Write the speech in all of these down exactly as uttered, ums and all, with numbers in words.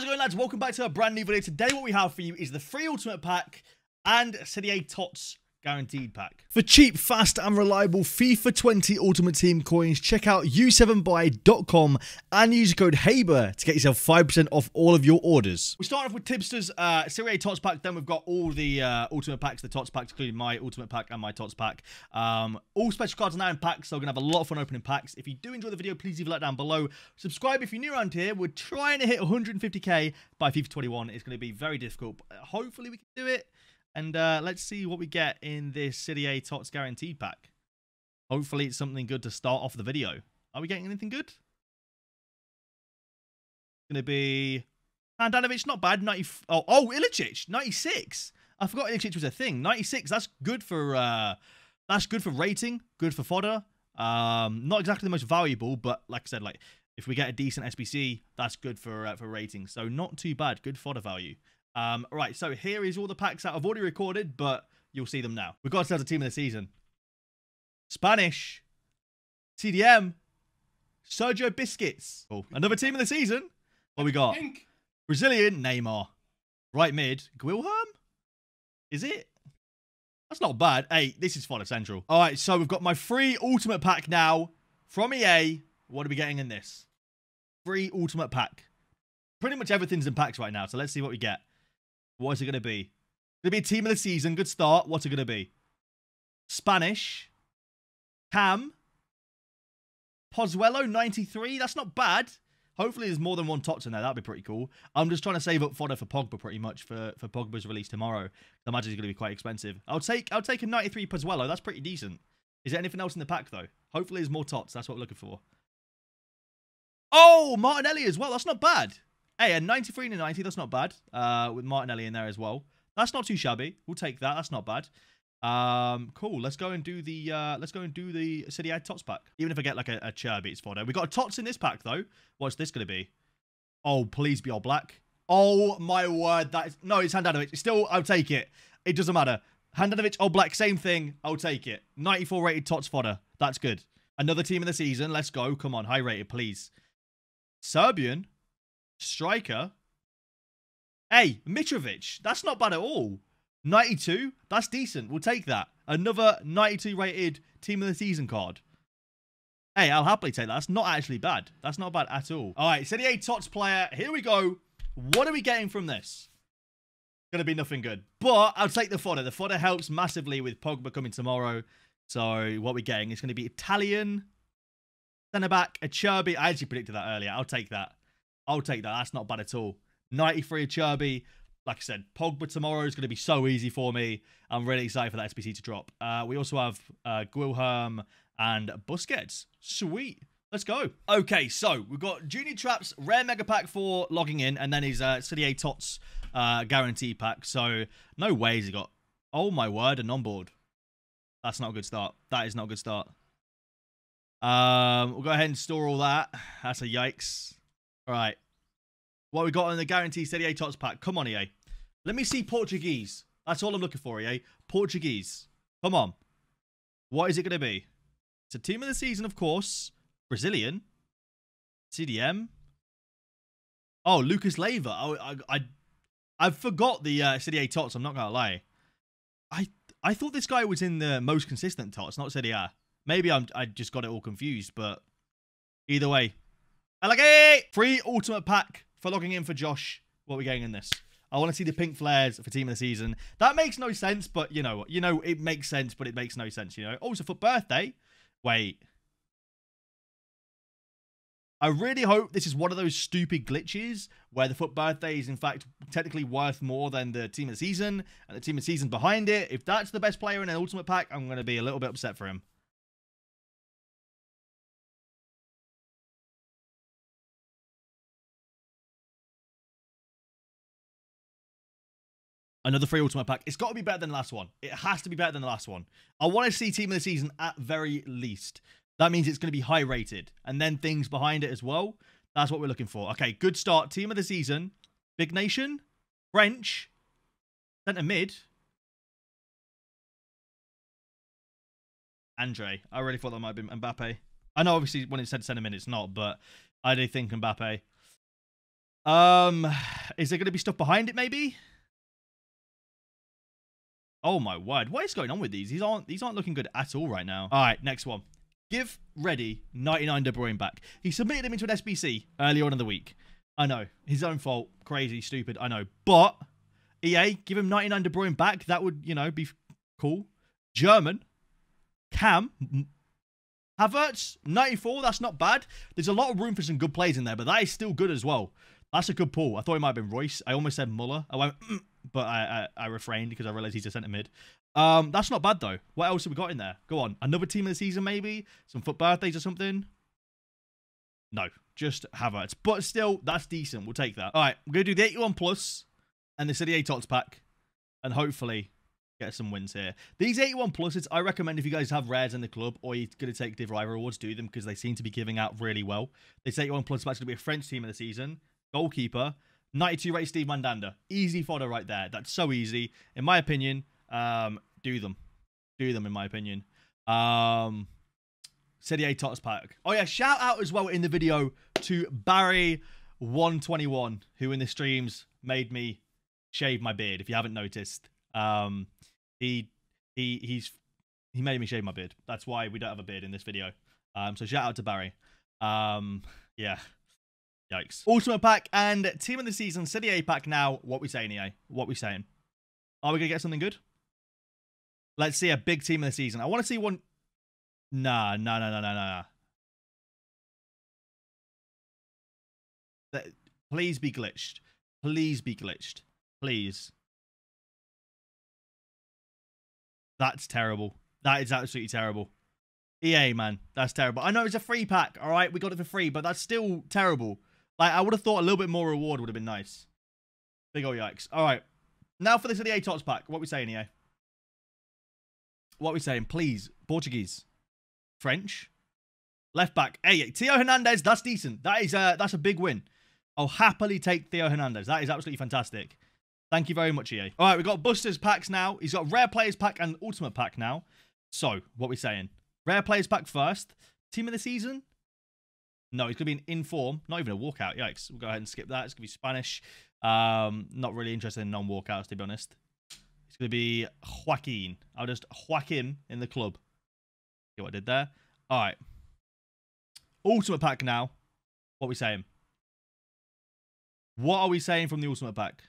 How's it going, lads? Welcome back to a brand new video. Today what we have for you is the free ultimate pack and Serie A Tots guaranteed pack. For cheap, fast and reliable FIFA twenty ultimate team coins, check out u seven buy dot com and use code HABER to get yourself five percent off all of your orders. We start off with Tipster's uh, Serie A Tots pack, then we've got all the uh, ultimate packs, the Tots packs, including my ultimate pack and my Tots pack. Um, all special cards are now in packs, so we're going to have a lot of fun opening packs. If you do enjoy the video, please leave a like down below. Subscribe if you're new around here. We're trying to hit one hundred fifty K by FIFA twenty-one. It's going to be very difficult, but hopefully we can do it. And uh, let's see what we get in this Serie A Tots Guaranteed Pack. Hopefully it's something good to start off the video. Are we getting anything good? It's going to be... Handanovic, not bad. ninety... Oh, oh, Ilicic, ninety-six. I forgot Ilicic was a thing. ninety-six, that's good for uh, that's good for rating, good for fodder. Um, not exactly the most valuable, but like I said, like if we get a decent S B C, that's good for, uh, for rating. So not too bad. Good fodder value. Um, right, so here is all the packs that I've already recorded, but you'll see them now. We've got ourselves a team of the season. Spanish. C D M. Sergio Biscuits. Oh, another team of the season. What we got? Pink. Brazilian Neymar. Right mid. Guilherme? Is it? That's not bad. Hey, this is fodder central. All right, so we've got my free ultimate pack now from E A. What are we getting in this? Free ultimate pack. Pretty much everything's in packs right now, so let's see what we get. What is it going to be? Going to be a team of the season. Good start. What's it going to be? Spanish. Cam. Pozuelo, ninety-three. That's not bad. Hopefully there's more than one Tots in there. That'd be pretty cool. I'm just trying to save up fodder for Pogba pretty much for, for Pogba's release tomorrow. I imagine it's going to be quite expensive. I'll take, I'll take a ninety-three Pozuelo. That's pretty decent. Is there anything else in the pack, though? Hopefully there's more Tots. That's what we're looking for. Oh, Martinelli as well. That's not bad. Hey, a ninety-three and a ninety, that's not bad. Uh, with Martinelli in there as well. That's not too shabby. We'll take that. That's not bad. Um, cool. Let's go and do the uh, let's go and do the Serie A Tots pack. Even if I get like a, a Cherby, it's fodder. We got a Tots in this pack though. What's this gonna be? Oh, please be Oblak. Oh my word, that is no, it's Handanovic. Still, I'll take it. It doesn't matter. Handanovic, Oblak, same thing. I'll take it. ninety-four rated Tots fodder. That's good. Another team of the season. Let's go. Come on, high rated, please. Serbian. Striker. Hey, Mitrovic. That's not bad at all. ninety-two. That's decent. We'll take that. Another ninety-two rated team of the season card. Hey, I'll happily take that. That's not actually bad. That's not bad at all. All right, Serie A Tots player. Here we go. What are we getting from this? Gonna be nothing good. But I'll take the fodder. The fodder helps massively with Pogba coming tomorrow. So what we're getting is going to be Italian. Centre-back. Acerbi. I actually predicted that earlier. I'll take that. I'll take that. That's not bad at all. ninety-three Cherby. Like I said, Pogba tomorrow is going to be so easy for me. I'm really excited for that S B C to drop. Uh, we also have uh, Guilherme and Busquets. Sweet. Let's go. Okay, so we've got Junior Traps, Rare Mega Pack for logging in, and then his uh, Serie A Tots uh, Guarantee Pack. So, no way has he got... Oh, my word, an onboard. That's not a good start. That is not a good start. Um, we'll go ahead and store all that. That's a yikes. All right. What we got on the guarantee Serie A Tots pack? Come on, E A. Let me see Portuguese. That's all I'm looking for, E A. Portuguese. Come on. What is it going to be? It's a team of the season, of course. Brazilian. C D M. Oh, Lucas Leiva. I I, I forgot the uh, Serie A Tots. I'm not going to lie. I I thought this guy was in the most consistent Tots, not Serie A. Maybe I'm, I just got it all confused, but either way. I like it! Free ultimate pack for logging in for Josh. What are we getting in this? I want to see the pink flares for team of the season. That makes no sense, but you know what? You know, it makes sense, but it makes no sense, you know? Also for birthday. Wait. I really hope this is one of those stupid glitches where the foot birthday is in fact technically worth more than the team of the season and the team of the season behind it. If that's the best player in an ultimate pack, I'm going to be a little bit upset for him. Another free ultimate pack. It's got to be better than the last one. It has to be better than the last one. I want to see team of the season at very least. That means it's going to be high rated. And then things behind it as well. That's what we're looking for. Okay, good start. Team of the season. Big Nation. French. Centre mid. Andre. I really thought that might have been Mbappe. I know obviously when it said centre mid it's not, but I do think Mbappe. Um, is there going to be stuff behind it, maybe? Oh my word! What is going on with these? These aren't these aren't looking good at all right now. All right, next one. Give ready ninety-nine De Bruyne back. He submitted him into an S B C earlier on in the week. I know, his own fault, crazy, stupid. I know, but E A, give him ninety-nine De Bruyne back. That would, you know, be cool. German, Cam, Havertz, ninety-four. That's not bad. There's a lot of room for some good plays in there, but that is still good as well. That's a good pull. I thought it might have been Royce. I almost said Muller. I went, mm, but I, I I refrained because I realized he's a centre mid. Um, that's not bad though. What else have we got in there? Go on, another team of the season maybe, some foot birthdays or something. No, just Havertz. But still, that's decent. We'll take that. All right, we're gonna do the eighty-one plus and the C D A Tots pack, and hopefully get some wins here. These eighty-one pluses, I recommend if you guys have rares in the club or you're going to take Div Rival Awards, do them because they seem to be giving out really well. This eighty-one plus is actually going to be a French team of the season. Goalkeeper, ninety-two rate Steve Mandanda. Easy fodder right there. That's so easy. In my opinion, um, do them. Do them, in my opinion. Um, C D A Tots pack. Oh yeah, shout out as well in the video to Barry one twenty-one, who in the streams made me shave my beard, if you haven't noticed. Um... He, he, he's, he made me shave my beard. That's why we don't have a beard in this video. Um, so shout out to Barry. Um, yeah. Yikes. Ultimate pack and team of the season, City A pack now. What we saying, E A? What we saying? Are we going to get something good? Let's see a big team of the season. I want to see one. Nah, nah, nah, nah, nah, nah, nah. Please be glitched. Please be glitched. Please. That's terrible. That is absolutely terrible. E A, man. That's terrible. I know it's a free pack, all right? We got it for free, but that's still terrible. Like, I would have thought a little bit more reward would have been nice. Big ol' yikes. All right. Now for this E A Tots pack. What are we saying, E A? What are we saying? Please. Portuguese. French. Left back. Hey, Theo Hernandez. That's decent. That is a, that's a big win. I'll happily take Theo Hernandez. That is absolutely fantastic. Thank you very much, E A. All right, we've got Busters packs now. He's got Rare Players pack and Ultimate pack now. So, what are we saying? Rare Players pack first. Team of the season? No, he's going to be an in-form. Not even a walkout. Yikes. We'll go ahead and skip that. It's going to be Spanish. Um, not really interested in non-walkouts, to be honest. It's going to be Joaquin. I'll just Joaquin in the club. See what I did there. All right. Ultimate pack now. What are we saying? What are we saying from the Ultimate pack?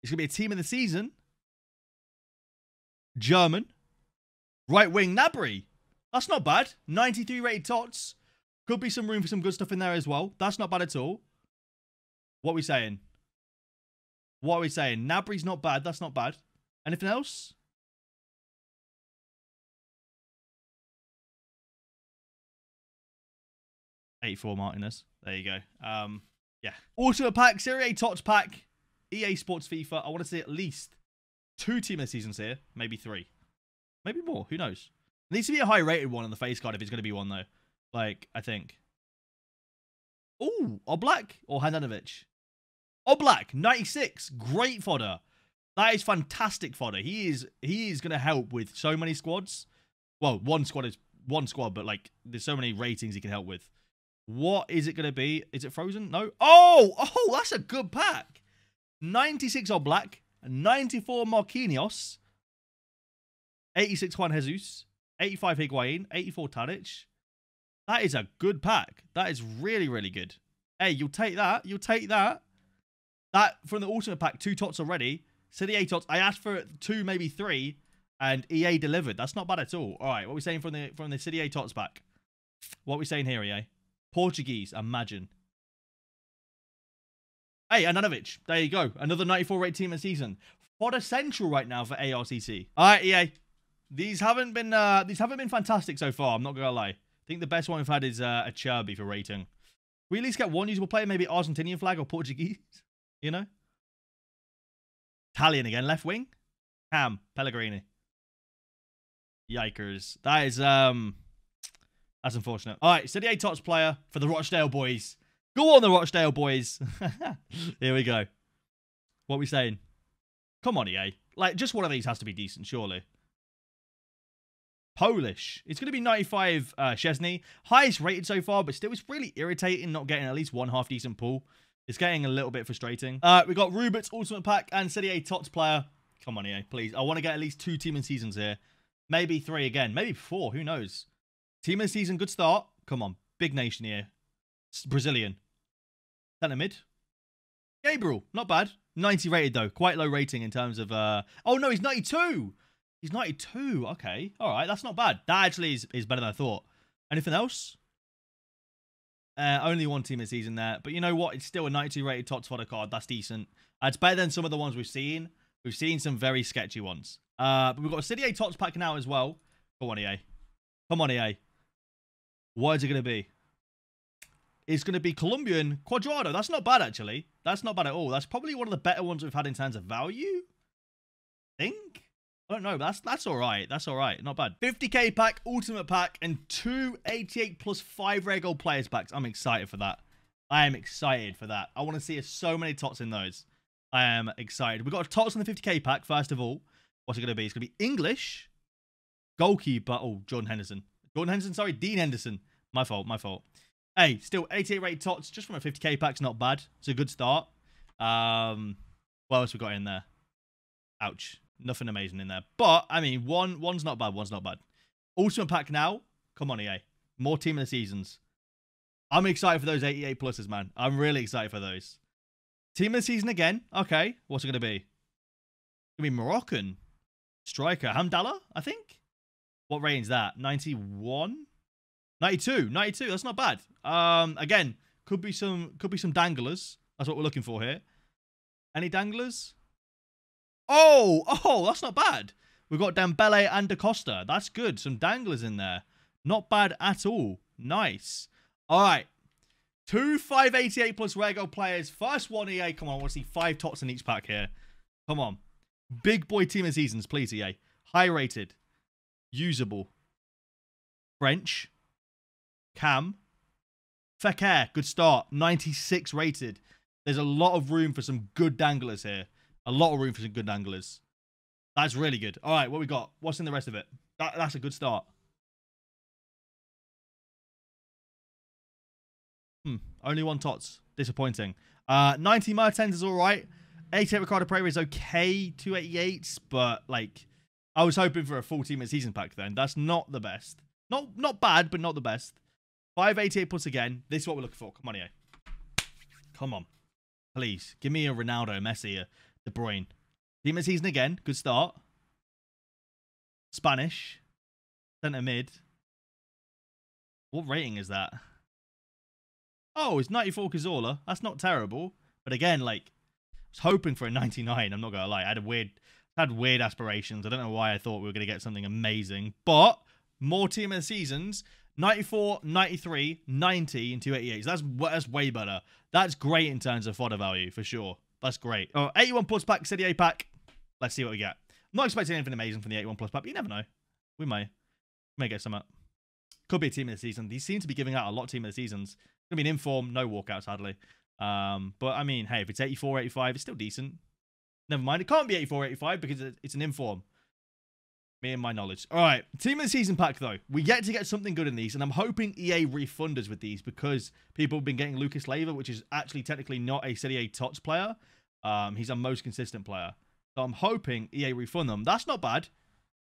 It's going to be a team of the season. German. Right wing, Gnabry. That's not bad. ninety-three rated Tots. Could be some room for some good stuff in there as well. That's not bad at all. What are we saying? What are we saying? Gnabry's not bad. That's not bad. Anything else? eighty-four Martinez. There you go. Um, yeah. Ultimate pack. Serie A Tots pack. E A Sports FIFA. I want to see at least two team of the seasons here. Maybe three. Maybe more. Who knows? It needs to be a high-rated one on the face card if it's going to be one, though. Like, I think. Ooh, Oblak or Handanovic? Oblak, ninety-six. Great fodder. That is fantastic fodder. He is he is going to help with so many squads. Well, one squad is one squad, but, like, there's so many ratings he can help with. What is it going to be? Is it frozen? No. Oh! Oh, that's a good pack. ninety-six Oblak, ninety-four Marquinhos, eighty-six Juan Jesus, eighty-five Higuain, eighty-four Tadic. That is a good pack. That is really, really good. Hey, you'll take that. You'll take that. That from the ultimate pack, two Tots already. City A Tots. I asked for two, maybe three, and E A delivered. That's not bad at all. All right, what are we saying from the from the City A Tots pack? What are we saying here, E A? Portuguese, imagine. Hey, Ananovic. There you go. Another ninety-four rate team of the season. Fodder central right now for A R C C. All right, E A. These haven't been uh, these haven't been fantastic so far. I'm not going to lie. I think the best one we've had is uh, a Cherby for rating. We at least get one usable player, maybe Argentinian flag or Portuguese. You know? Italian again. Left wing. Cam. Pellegrini. Yikers. That is, um... that's unfortunate. All right, so the A Tots player for the Rochdale boys. Go on, the Rochdale boys. Here we go. What are we saying? Come on, E A. Like, just one of these has to be decent, surely. Polish. It's going to be ninety-five uh, Szczesny. Highest rated so far, but still, it's really irritating not getting at least one half-decent pull. It's getting a little bit frustrating. Uh, we got Rubert's Ultimate Pack and Serie A Tots player. Come on, E A, please. I want to get at least two Team in Seasons here. Maybe three again. Maybe four. Who knows? Team in Season, good start. Come on. Big nation here. Brazilian. Centre mid. Gabriel. Not bad. ninety rated, though. Quite low rating in terms of... Uh... Oh, no. He's ninety-two. He's ninety-two. Okay. All right. That's not bad. That actually is, is better than I thought. Anything else? Uh, only one Team in Season there. But you know what? It's still a ninety-two rated top spotter card. That's decent. Uh, it's better than some of the ones we've seen. We've seen some very sketchy ones. Uh, but we've got a Serie A Tots pack now as well. Come on, E A. Come on, E A. What's it going to be? It's going to be Colombian Cuadrado. That's not bad, actually. That's not bad at all. That's probably one of the better ones we've had in terms of value. I think? I don't know. But that's that's all right. That's all right. Not bad. fifty K pack, Ultimate Pack, and two eighty-eight plus five rare gold players packs. I'm excited for that. I am excited for that. I want to see so many Tots in those. I am excited. We've got a Tots in the fifty K pack, first of all. What's it going to be? It's going to be English, goalkeeper. Oh, Jordan Henderson. Jordan Henderson, sorry, Dean Henderson. My fault, my fault. Hey, still eighty-eight rated Tots just from a fifty K pack's not bad. It's a good start. Um, what else we got in there? Ouch. Nothing amazing in there. But, I mean, one one's not bad, one's not bad. Ultimate pack now. Come on, E A. More Team of the Seasons. I'm excited for those eighty-eight pluses, man. I'm really excited for those. Team of the Season again. Okay. What's it going to be? It's going to be Moroccan. Striker. Hamdallah, I think. What rating is that? ninety-one? ninety-two. ninety-two. That's not bad. Um, again, could be some could be some danglers. That's what we're looking for here. Any danglers? Oh! Oh, that's not bad. We've got Dembele and Da Costa. That's good. Some danglers in there. Not bad at all. Nice. All right. Two five eighty-eight plus rare gold players. First one, E A. Come on. I want to see five Tots in each pack here. Come on. Big boy Team of Seasons, please, E A. High rated. Usable. French. Cam. Fekir, good start. ninety-six rated. There's a lot of room for some good danglers here. A lot of room for some good danglers. That's really good. All right, what we got? What's in the rest of it? That, that's a good start. Hmm, only one Tots. Disappointing. Uh, ninety Mertens is all right. eighty-eight Ricardo Pereira is okay, two eighty-eights, but, like, I was hoping for a full Team in Season pack then. That's not the best. Not not bad, but not the best. five eighty-eight plus again. This is what we're looking for. Come on, E A. Come on. Please, give me a Ronaldo, Messi, a De Bruyne. Team in Season again. Good start. Spanish. Centre mid. What rating is that? Oh, it's ninety-four Cazorla. That's not terrible. But again, like... I was hoping for a ninety-nine. I'm not gonna lie. I had a weird, had weird aspirations. I don't know why I thought we were gonna get something amazing. But more Team of the Seasons: ninety-four, ninety-three, ninety, and two eighty-eight. So that's that's way better. That's great in terms of fodder value for sure. That's great. Oh, eighty-one plus pack, Serie A pack. Let's see what we get. I'm not expecting anything amazing from the eighty-one plus pack. But you never know. We may, we may get some up. Could be a Team of the Season. These seem to be giving out a lot of Team of the Seasons. It's gonna be an inform, no walkouts, hardly. Um, but I mean, hey, if it's eighty-four, eighty-five, it's still decent. Never mind. It can't be eighty-four, eighty-five because it's an inform. Me and my knowledge. All right. Team of the Season pack, though. We're yet to get something good in these, and I'm hoping E A refund us with these because people have been getting Lucas Leiva, which is actually technically not a Serie A Tots player. Um, he's our most consistent player. So I'm hoping E A refund them. That's not bad,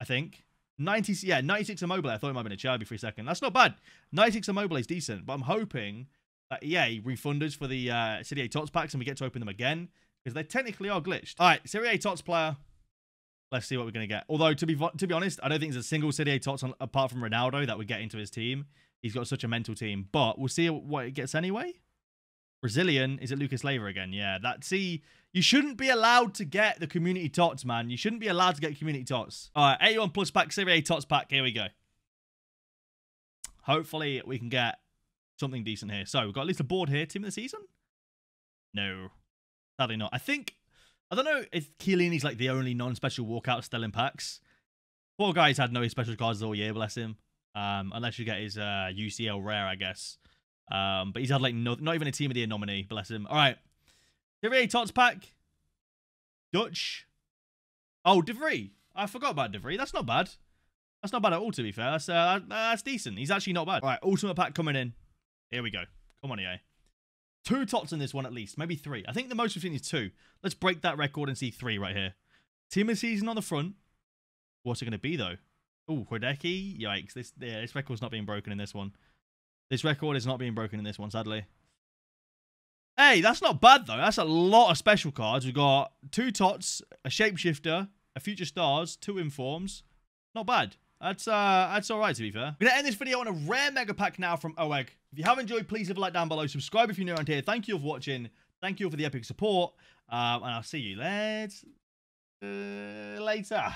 I think. ninety, yeah, ninety-six Immobile. I thought it might have been a Cherby for a second. That's not bad. ninety-six Immobile is decent, but I'm hoping... Uh, E A refund us for the uh, Serie A Tots packs and we get to open them again because they technically are glitched. All right, Serie A Tots player. Let's see what we're going to get. Although, to be to be honest, I don't think there's a single Serie A Tots on, apart from Ronaldo that we get into his team. He's got such a mental team. But we'll see what it gets anyway. Brazilian. Is it Lucas Leiva again? Yeah, that. See, you shouldn't be allowed to get the community Tots, man. You shouldn't be allowed to get community Tots. All right, eighty-one plus pack, Serie A Tots pack. Here we go. Hopefully, we can get something decent here. So we've got at least a board here. Team of the Season? No. Sadly not. I think, I don't know if Chiellini's like the only non-special walkout still in packs. Poor guy's had no special cards all year, bless him. Um, unless you get his uh, U C L rare, I guess. Um, but he's had like no, not even a Team of the Year nominee, bless him. All right. De Vries Tots pack. Dutch. Oh, De Vries. I forgot about De Vries. That's not bad. That's not bad at all, to be fair. That's, uh, that's decent. He's actually not bad. All right, Ultimate Pack coming in. Here we go. Come on, E A. Two tops in this one at least. Maybe three. I think the most we've seen is two. Let's break that record and see three right here. Timothy's on the front. What's it going to be, though? Oh, Hideki. Yikes. This, yeah, this record's not being broken in this one. This record is not being broken in this one, sadly. Hey, that's not bad, though. That's a lot of special cards. We've got two Tots, a Shapeshifter, a Future Stars, two Informs. Not bad. That's, uh, that's all right, to be fair. We're going to end this video on a rare mega pack now from O E G. If you have enjoyed, please leave a like down below. Subscribe if you're new around here. Thank you for watching. Thank you all for the epic support. Um, and I'll see you lads, uh, later.